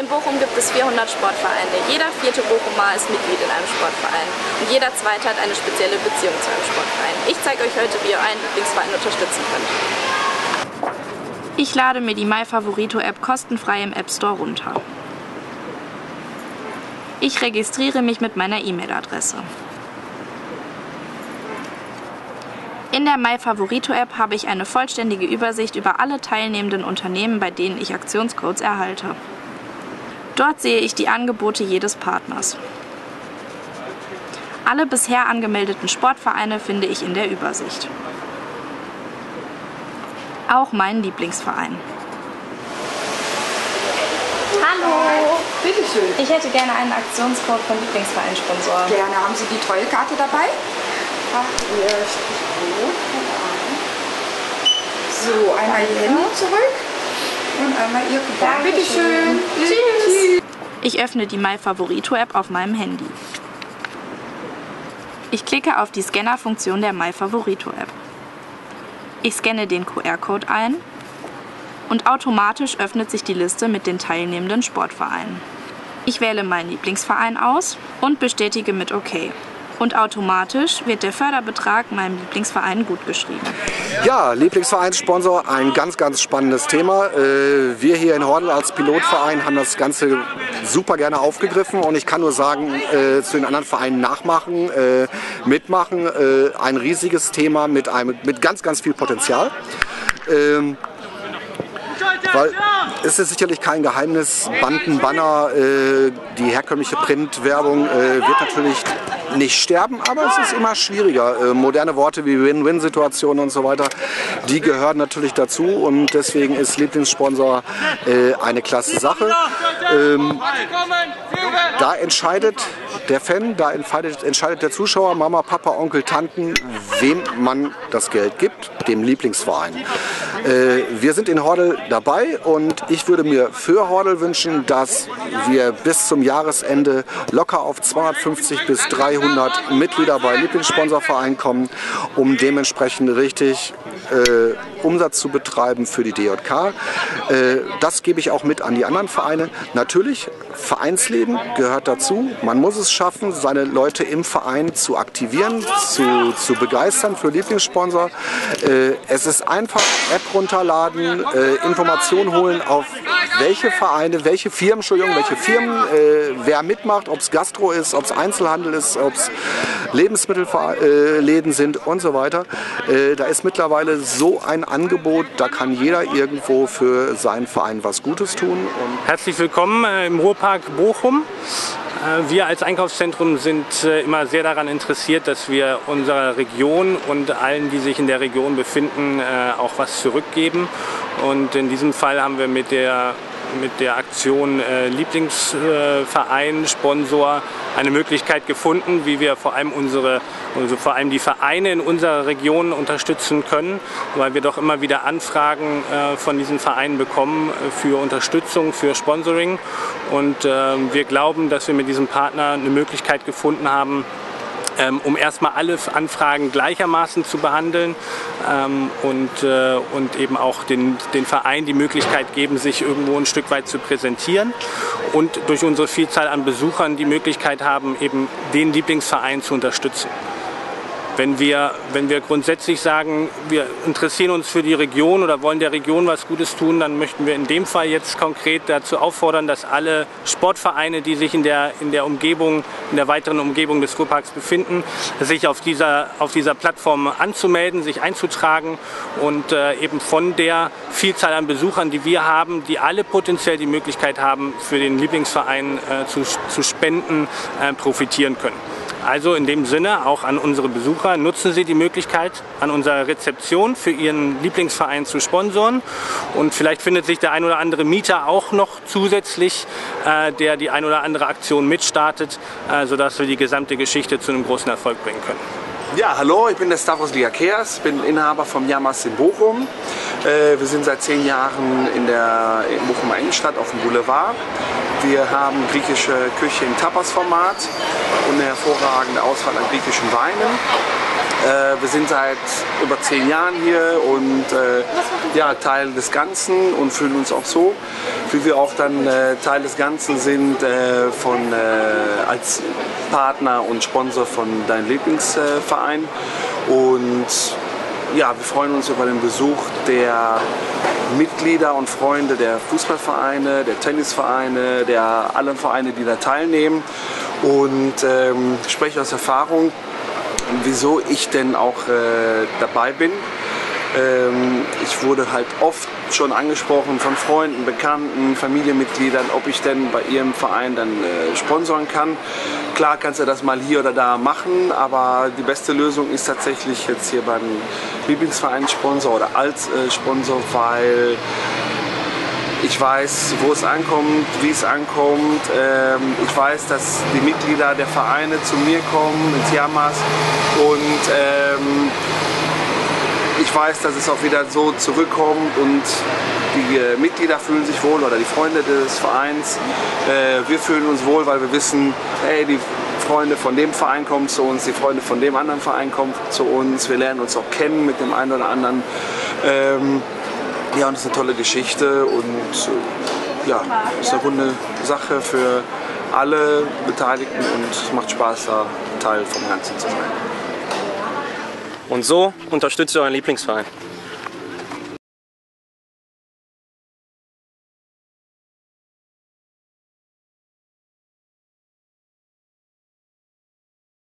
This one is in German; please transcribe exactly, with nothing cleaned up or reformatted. in Bochum gibt es vierhundert Sportvereine. Jeder vierte Bochumer ist Mitglied in einem Sportverein. Und jeder zweite hat eine spezielle Beziehung zu einem Sportverein. Ich zeige euch heute, wie ihr einen Lieblingsverein unterstützen könnt. Ich lade mir die MyFavorito-App kostenfrei im App Store runter. Ich registriere mich mit meiner E-Mail-Adresse. In der MyFavorito-App habe ich eine vollständige Übersicht über alle teilnehmenden Unternehmen, bei denen ich Aktionscodes erhalte. Dort sehe ich die Angebote jedes Partners. Alle bisher angemeldeten Sportvereine finde ich in der Übersicht. Auch meinen Lieblingsverein. Hallo! Bitte schön. Ich hätte gerne einen Aktionscode vom Lieblingsvereinssponsor. Gerne. Haben Sie die tolle Karte dabei? So, einmal hier hin und zurück und einmal Ihr Coupon. Bitte schön. Tschüss. Ich öffne die MyFavorito-App auf meinem Handy. Ich klicke auf die Scanner-Funktion der MyFavorito-App. Ich scanne den Q R-Code ein und automatisch öffnet sich die Liste mit den teilnehmenden Sportvereinen. Ich wähle meinen Lieblingsverein aus und bestätige mit OK. Und automatisch wird der Förderbetrag meinem Lieblingsverein gutgeschrieben. Ja, Lieblingsvereinssponsor, ein ganz, ganz spannendes Thema. Wir hier in Hordel als Pilotverein haben das Ganze super gerne aufgegriffen und ich kann nur sagen, zu den anderen Vereinen nachmachen, mitmachen. Ein riesiges Thema mit, einem, mit ganz, ganz viel Potenzial. Weil es ist sicherlich kein Geheimnis, Banden, Banner, äh, die herkömmliche Printwerbung äh, wird natürlich nicht sterben, aber es ist immer schwieriger. Äh, moderne Worte wie Win-Win-Situationen und so weiter, die gehören natürlich dazu und deswegen ist Lieblingssponsor äh, eine klasse Sache. Ähm, da entscheidet der Fan, da entscheidet, entscheidet der Zuschauer, Mama, Papa, Onkel, Tanten, wem man das Geld gibt, dem Lieblingsverein. Äh, wir sind in Hordel dabei und ich würde mir für Hordel wünschen, dass wir bis zum Jahresende locker auf zweihundertfünfzig bis dreihundert Mitglieder bei Lieblingssponsorvereinen kommen, um dementsprechend richtig äh, Umsatz zu betreiben für die D J K. Äh, das gebe ich auch mit an die anderen Vereine. Natürlich, Vereinsleben gehört dazu. Man muss es schaffen, seine Leute im Verein zu aktivieren, zu, zu begeistern für Lieblingssponsor. Äh, es ist einfach, App runterladen, äh, Informationen holen auf welche Vereine, welche Firmen, Entschuldigung, welche Firmen, äh, wer mitmacht, ob es Gastro ist, ob es Einzelhandel ist, ob es Lebensmittelläden äh, sind und so weiter. Äh, da ist mittlerweile so ein Angebot, da kann jeder irgendwo für seinen Verein was Gutes tun. Und herzlich willkommen im Ruhrpark Bochum. Wir als Einkaufszentrum sind immer sehr daran interessiert, dass wir unserer Region und allen, die sich in der Region befinden, auch was zurückgeben. Und in diesem Fall haben wir mit der, mit der Aktion äh, Lieblingsverein, äh, Sponsor eine Möglichkeit gefunden, wie wir vor allem, unsere, also vor allem die Vereine in unserer Region unterstützen können, weil wir doch immer wieder Anfragen äh, von diesen Vereinen bekommen für Unterstützung, für Sponsoring. Und äh, wir glauben, dass wir mit diesem Partner eine Möglichkeit gefunden haben, um erstmal alle Anfragen gleichermaßen zu behandeln ähm, und, äh, und eben auch den, den Verein die Möglichkeit geben, sich irgendwo ein Stück weit zu präsentieren und durch unsere Vielzahl an Besuchern die Möglichkeit haben, eben den Lieblingsverein zu unterstützen. Wenn wir, wenn wir grundsätzlich sagen, wir interessieren uns für die Region oder wollen der Region was Gutes tun, dann möchten wir in dem Fall jetzt konkret dazu auffordern, dass alle Sportvereine, die sich in der, in der Umgebung, in der weiteren Umgebung des Ruhrparks befinden, sich auf dieser, auf dieser Plattform anzumelden, sich einzutragen und äh, eben von der Vielzahl an Besuchern, die wir haben, die alle potenziell die Möglichkeit haben, für den Lieblingsverein äh, zu, zu spenden, äh, profitieren können. Also in dem Sinne auch an unsere Besucher, nutzen Sie die Möglichkeit, an unserer Rezeption für Ihren Lieblingsverein zu sponsoren. Und vielleicht findet sich der ein oder andere Mieter auch noch zusätzlich, äh, der die ein oder andere Aktion mitstartet, äh, sodass wir die gesamte Geschichte zu einem großen Erfolg bringen können. Ja, hallo, ich bin der Stavros Liakeas, bin Inhaber vom Yamas in Bochum. Äh, wir sind seit zehn Jahren in der in Bochumer Innenstadt auf dem Boulevard. Wir haben griechische Küche im Tapas-Format und eine hervorragende Auswahl an griechischen Weinen. Äh, wir sind seit über zehn Jahren hier und äh, ja, Teil des Ganzen und fühlen uns auch so, wie wir auch dann äh, Teil des Ganzen sind äh, von, äh, als Partner und Sponsor von deinem Lieblingsverein. Äh, und ja, wir freuen uns über den Besuch der Mitglieder und Freunde der Fußballvereine, der Tennisvereine, der allen Vereine, die da teilnehmen. Und ähm, ich spreche aus Erfahrung, wieso ich denn auch äh, dabei bin. Ähm, ich wurde halt oft schon angesprochen von Freunden, Bekannten, Familienmitgliedern, ob ich denn bei ihrem Verein dann äh, sponsoren kann. Klar kannst du das mal hier oder da machen, aber die beste Lösung ist tatsächlich jetzt hier beim Lieblingsverein Sponsor oder als äh, Sponsor, weil ich weiß, wo es ankommt, wie es ankommt. Ähm, ich weiß, dass die Mitglieder der Vereine zu mir kommen, ins Yamas, und ähm, ich weiß, dass es auch wieder so zurückkommt und die äh, Mitglieder fühlen sich wohl oder die Freunde des Vereins. Äh, wir fühlen uns wohl, weil wir wissen, hey, die Freunde von dem Verein kommen zu uns, die Freunde von dem anderen Verein kommen zu uns. Wir lernen uns auch kennen mit dem einen oder anderen. Ähm, Ja, und es ist eine tolle Geschichte und ja, ist eine runde Sache für alle Beteiligten und es macht Spaß, da Teil vom Ganzen zu sein. Und so unterstützt ihr euren Lieblingsverein.